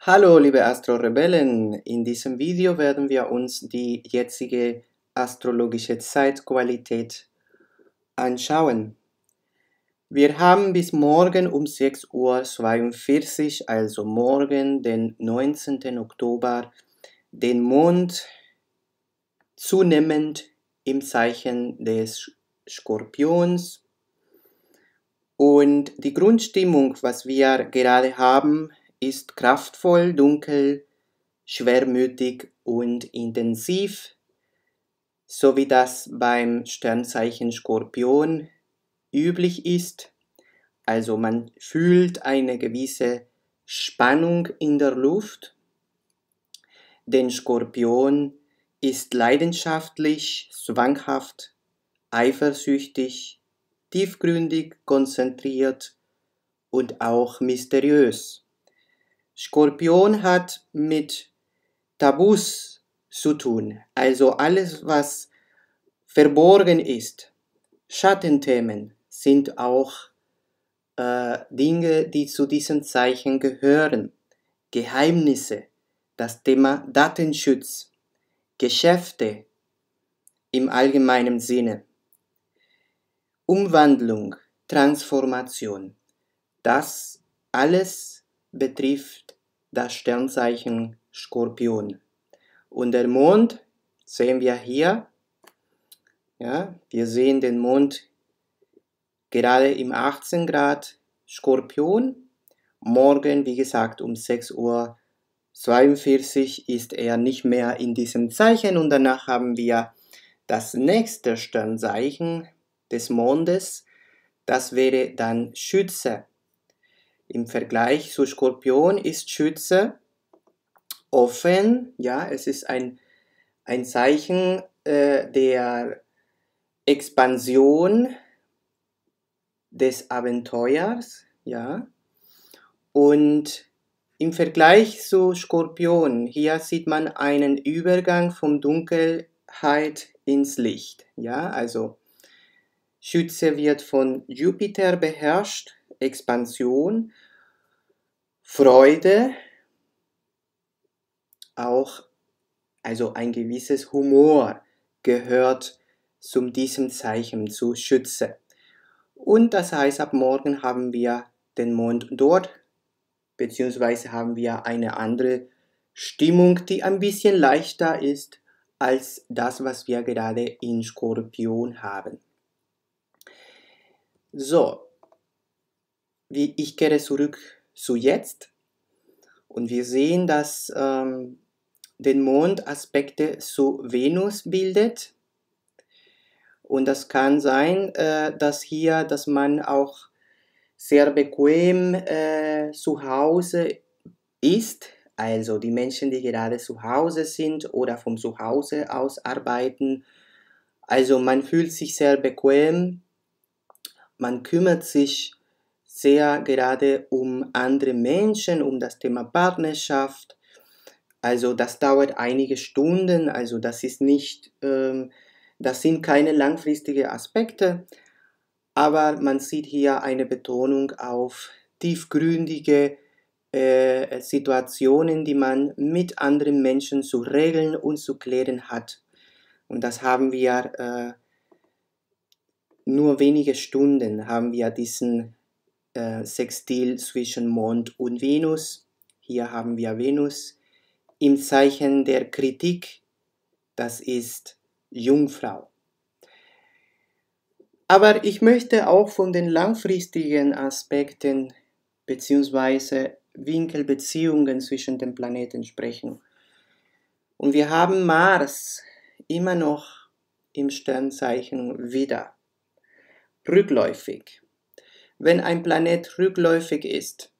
Hallo liebe Astro-Rebellen, in diesem Video werden wir uns die jetzige astrologische Zeitqualität anschauen. Wir haben bis morgen um 6:42 Uhr, also morgen den 19. Oktober, den Mond zunehmend im Zeichen des Skorpions. Und die Grundstimmung, was wir gerade haben, ist kraftvoll, dunkel, schwermütig und intensiv, so wie das beim Sternzeichen Skorpion üblich ist. Also man fühlt eine gewisse Spannung in der Luft, denn Skorpion ist leidenschaftlich, zwanghaft, eifersüchtig, tiefgründig, konzentriert und auch mysteriös. Skorpion hat mit Tabus zu tun, also alles, was verborgen ist. Schattenthemen sind auch Dinge, die zu diesen Zeichen gehören. Geheimnisse, das Thema Datenschutz, Geschäfte im allgemeinen Sinne, Umwandlung, Transformation, das alles betrifft das Sternzeichen Skorpion. Und der Mond sehen wir hier. Ja, wir sehen den Mond gerade im 18 Grad Skorpion. Morgen, wie gesagt, um 6:42 Uhr ist er nicht mehr in diesem Zeichen. Und danach haben wir das nächste Sternzeichen des Mondes. Das wäre dann Schütze. Im Vergleich zu Skorpion ist Schütze offen, ja, es ist ein Zeichen der Expansion, des Abenteuers, ja. Und im Vergleich zu Skorpion, hier sieht man einen Übergang von Dunkelheit ins Licht, ja, also Schütze wird von Jupiter beherrscht, Expansion, Freude, auch also ein gewisses Humor gehört zu diesem Zeichen, zu Schütze. Und das heißt, ab morgen haben wir den Mond dort, beziehungsweise haben wir eine andere Stimmung, die ein bisschen leichter ist als das, was wir gerade in Skorpion haben. So. Ich kehre zurück zu jetzt und wir sehen, dass den Mond Aspekte zu Venus bildet und das kann sein, dass man auch sehr bequem zu Hause ist, also die Menschen, die gerade zu Hause sind oder vom Zuhause aus arbeiten, also man fühlt sich sehr bequem, man kümmert sich sehr gerade um andere Menschen, um das Thema Partnerschaft. Also das dauert einige Stunden, also das ist nicht, das sind keine langfristigen Aspekte, aber man sieht hier eine Betonung auf tiefgründige Situationen, die man mit anderen Menschen zu regeln und zu klären hat. Und das haben wir nur wenige Stunden, haben wir diesen Sextil zwischen Mond und Venus. Hier haben wir Venus im Zeichen der Kritik, das ist Jungfrau. Aber ich möchte auch von den langfristigen Aspekten bzw. Winkelbeziehungen zwischen den Planeten sprechen. Und wir haben Mars immer noch im Sternzeichen wieder, rückläufig. Wenn ein Planet rückläufig ist,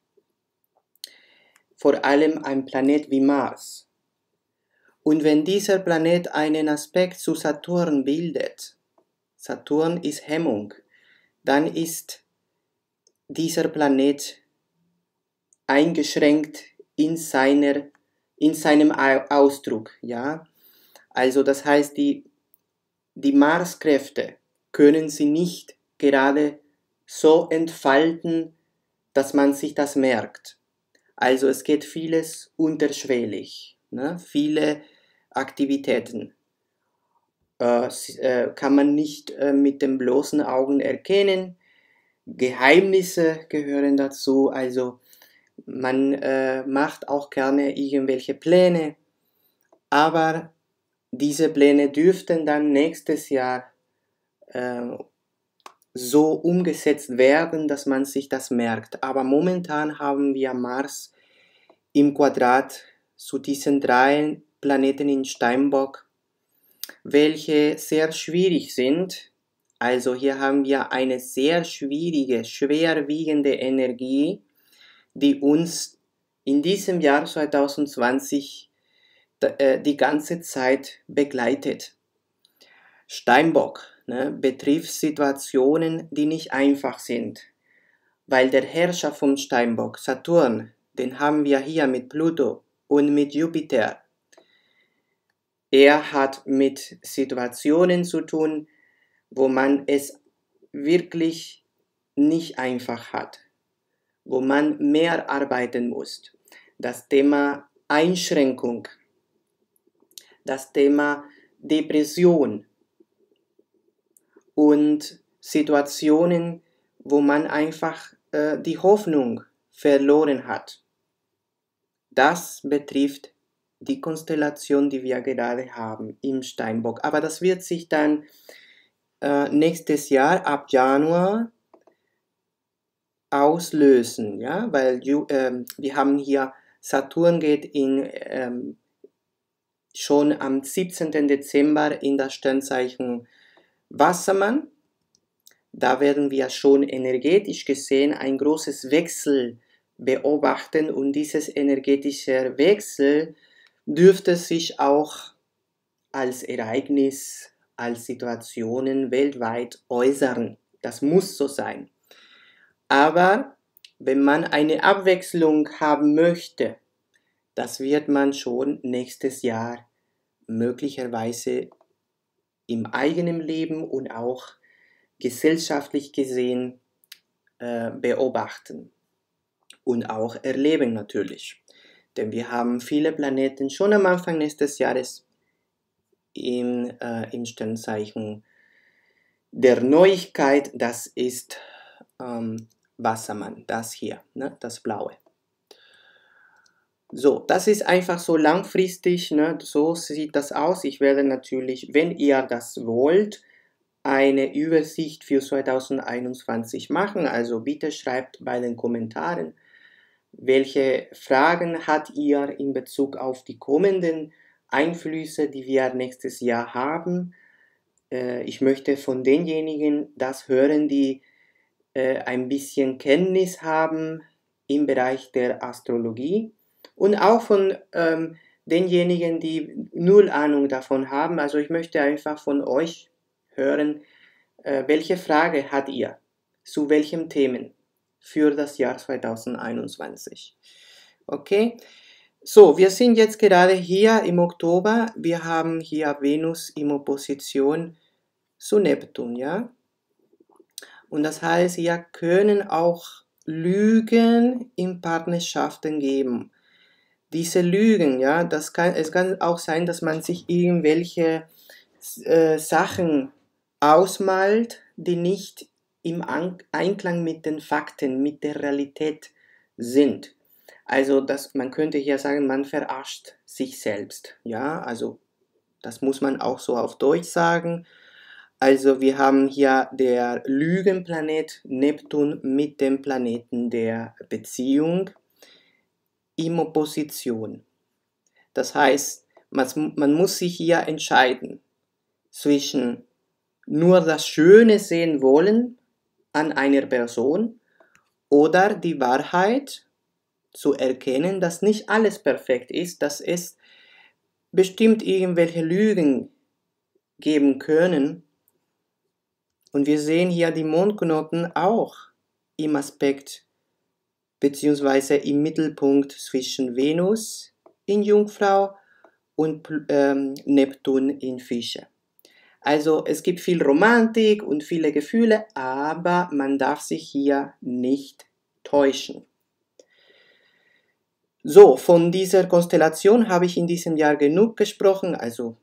vor allem ein Planet wie Mars, und wenn dieser Planet einen Aspekt zu Saturn bildet, Saturn ist Hemmung, dann ist dieser Planet eingeschränkt in seinem Ausdruck. Ja? Also das heißt, die Marskräfte können sie nicht gerade so entfalten, dass man sich das merkt. Also es geht vieles unterschwellig, ne? Viele Aktivitäten kann man nicht mit den bloßen Augen erkennen. Geheimnisse gehören dazu, also man macht auch gerne irgendwelche Pläne, aber diese Pläne dürften dann nächstes Jahr so umgesetzt werden, dass man sich das merkt. Aber momentan haben wir Mars im Quadrat zu diesen drei Planeten in Steinbock, welche sehr schwierig sind. Also hier haben wir eine sehr schwierige, schwerwiegende Energie, die uns in diesem Jahr 2020 die ganze Zeit begleitet. Steinbock, ne, betrifft Situationen, die nicht einfach sind, weil der Herrscher von Steinbock, Saturn, den haben wir hier mit Pluto und mit Jupiter. Er hat mit Situationen zu tun, wo man es wirklich nicht einfach hat, wo man mehr arbeiten muss. Das Thema Einschränkung, das Thema Depression und Situationen, wo man einfach die Hoffnung verloren hat. Das betrifft die Konstellation, die wir gerade haben im Steinbock. Aber das wird sich dann nächstes Jahr ab Januar auslösen, ja, weil wir haben hier Saturn geht in schon am 17. Dezember in das Sternzeichen Wassermann. Da werden wir schon energetisch gesehen ein großes Wechsel beobachten und dieses energetische Wechsel dürfte sich auch als Ereignis, als Situationen weltweit äußern. Das muss so sein. Aber wenn man eine Abwechslung haben möchte, das wird man schon nächstes Jahr möglicherweise im eigenen Leben und auch gesellschaftlich gesehen beobachten und auch erleben natürlich. Denn wir haben viele Planeten schon am Anfang nächstes Jahres im Sternzeichen der Neuigkeit. Das ist Wassermann, das hier, ne, das Blaue. So, das ist einfach so langfristig, ne, so sieht das aus. Ich werde natürlich, wenn ihr das wollt, eine Übersicht für 2021 machen. Also bitte schreibt bei den Kommentaren, welche Fragen habt ihr in Bezug auf die kommenden Einflüsse, die wir nächstes Jahr haben. Ich möchte von denjenigen das hören, die ein bisschen Kenntnis haben im Bereich der Astrologie und auch von denjenigen, die null Ahnung davon haben. Also ich möchte einfach von euch hören, welche Frage habt ihr zu welchem Themen für das Jahr 2021. Okay, so, wir sind jetzt gerade hier im Oktober. Wir haben hier Venus in Opposition zu Neptun, ja. Und das heißt, hier können auch Lügen in Partnerschaften geben. Diese Lügen, ja, es kann auch sein, dass man sich irgendwelche Sachen ausmalt, die nicht im Einklang mit den Fakten, mit der Realität sind. Also man könnte hier sagen, man verarscht sich selbst. Ja, also das muss man auch so auf Deutsch sagen. Also wir haben hier der Lügenplanet Neptun mit dem Planeten der Beziehung in Opposition. Das heißt, man muss sich hier entscheiden zwischen nur das Schöne sehen wollen an einer Person oder die Wahrheit zu erkennen, dass nicht alles perfekt ist, dass es bestimmt irgendwelche Lügen geben können. Und wir sehen hier die Mondknoten auch im Aspekt bzw. im Mittelpunkt zwischen Venus in Jungfrau und Neptun in Fische. Also es gibt viel Romantik und viele Gefühle, aber man darf sich hier nicht täuschen. So, von dieser Konstellation habe ich in diesem Jahr genug gesprochen, also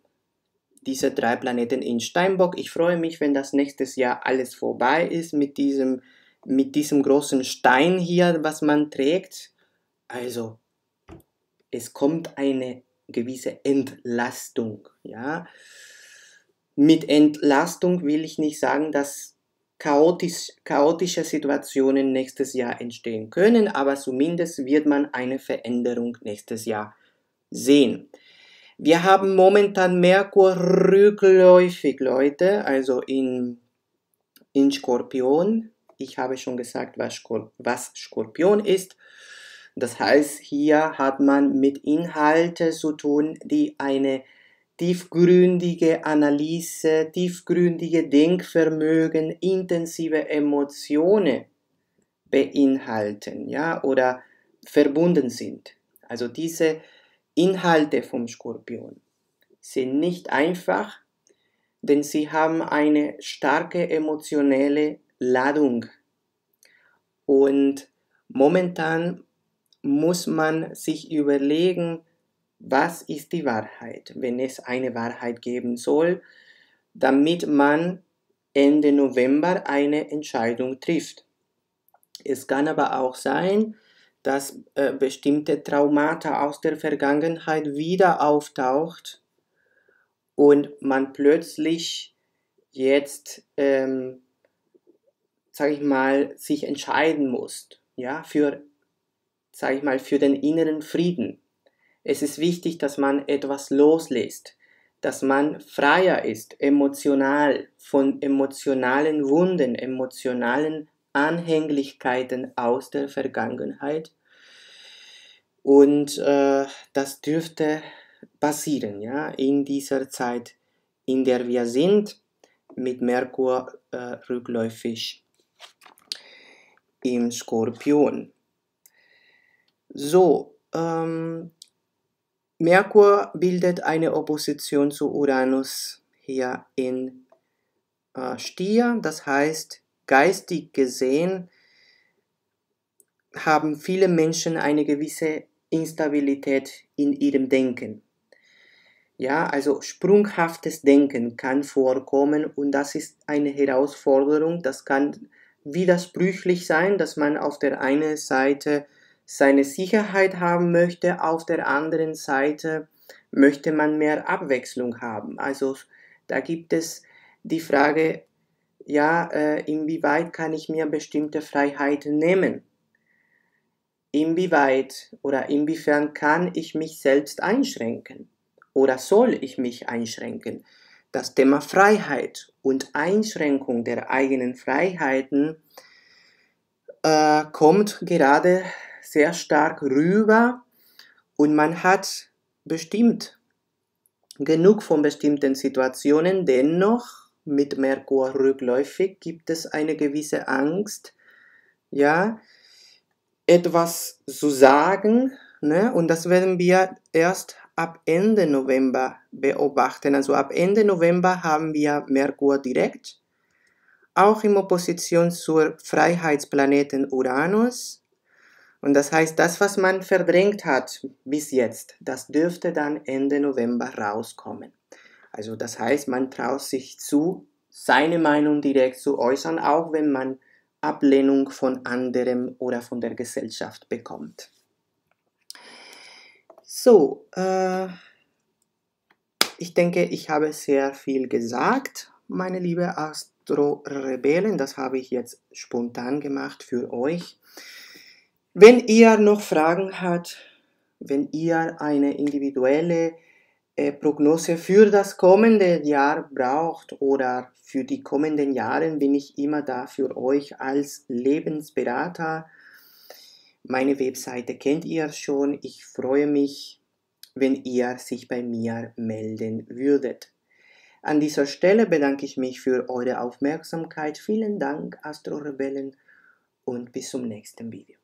diese drei Planeten in Steinbock. Ich freue mich, wenn das nächstes Jahr alles vorbei ist mit diesem großen Stein hier, was man trägt. Also, es kommt eine gewisse Entlastung, ja. Mit Entlastung will ich nicht sagen, dass chaotische Situationen nächstes Jahr entstehen können, aber zumindest wird man eine Veränderung nächstes Jahr sehen. Wir haben momentan Merkur rückläufig, Leute, also in Skorpion. Ich habe schon gesagt, was Skorpion ist. Das heißt, hier hat man mit Inhalten zu tun, die eine tiefgründige Analyse, tiefgründige Denkvermögen, intensive Emotionen beinhalten, ja, oder verbunden sind. Also diese Inhalte vom Skorpion sind nicht einfach, denn sie haben eine starke emotionelle Ladung. Und momentan muss man sich überlegen, was ist die Wahrheit, wenn es eine Wahrheit geben soll, damit man Ende November eine Entscheidung trifft. Es kann aber auch sein, dass bestimmte Traumata aus der Vergangenheit wieder auftaucht und man plötzlich jetzt, sag ich mal, sich entscheiden muss, ja, für, sag ich mal, für den inneren Frieden. Es ist wichtig, dass man etwas loslässt, dass man freier ist, emotional, von emotionalen Wunden, emotionalen Anhänglichkeiten aus der Vergangenheit. Und das dürfte passieren, ja, in dieser Zeit, in der wir sind, mit Merkur rückläufig im Skorpion. So, Merkur bildet eine Opposition zu Uranus hier in Stier. Das heißt, geistig gesehen haben viele Menschen eine gewisse Instabilität in ihrem Denken. Ja, also sprunghaftes Denken kann vorkommen und das ist eine Herausforderung. Das kann widersprüchlich sein, dass man auf der einen Seite seine Sicherheit haben möchte, auf der anderen Seite möchte man mehr Abwechslung haben. Also da gibt es die Frage, ja, inwieweit kann ich mir bestimmte Freiheiten nehmen? Inwieweit oder inwiefern kann ich mich selbst einschränken? Oder soll ich mich einschränken? Das Thema Freiheit und Einschränkung der eigenen Freiheiten kommt gerade sehr stark rüber und man hat bestimmt genug von bestimmten Situationen. Dennoch, mit Merkur rückläufig, gibt es eine gewisse Angst, ja, etwas zu sagen, ne? Und das werden wir erst ab Ende November beobachten. Also ab Ende November haben wir Merkur direkt, auch in Opposition zur Freiheitsplaneten Uranus. Und das heißt, das, was man verdrängt hat bis jetzt, das dürfte dann Ende November rauskommen. Also das heißt, man traut sich zu, seine Meinung direkt zu äußern, auch wenn man Ablehnung von anderem oder von der Gesellschaft bekommt. So, ich denke, ich habe sehr viel gesagt, meine liebe Astro-Rebellen. Das habe ich jetzt spontan gemacht für euch. Wenn ihr noch Fragen habt, wenn ihr eine individuelle Prognose für das kommende Jahr braucht oder für die kommenden Jahre, bin ich immer da für euch als Lebensberater. Meine Webseite kennt ihr schon. Ich freue mich, wenn ihr sich bei mir melden würdet. An dieser Stelle bedanke ich mich für eure Aufmerksamkeit. Vielen Dank, Astro-Rebellen, und bis zum nächsten Video.